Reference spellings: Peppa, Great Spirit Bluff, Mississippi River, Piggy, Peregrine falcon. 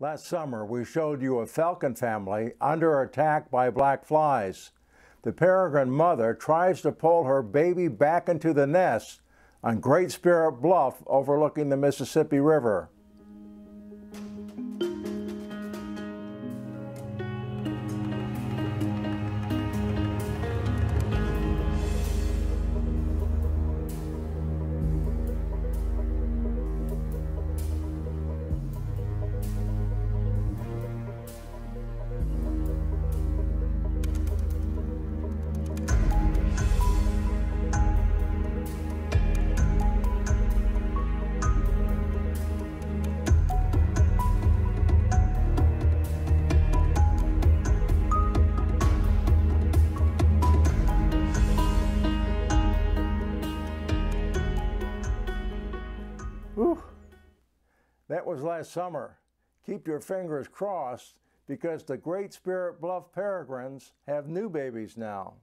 Last summer, we showed you a falcon family under attack by black flies. The peregrine mother tries to pull her baby back into the nest on Great Spirit Bluff overlooking the Mississippi River. Whew. That was last summer. Keep your fingers crossed because the Great Spirit Bluff peregrines have new babies now.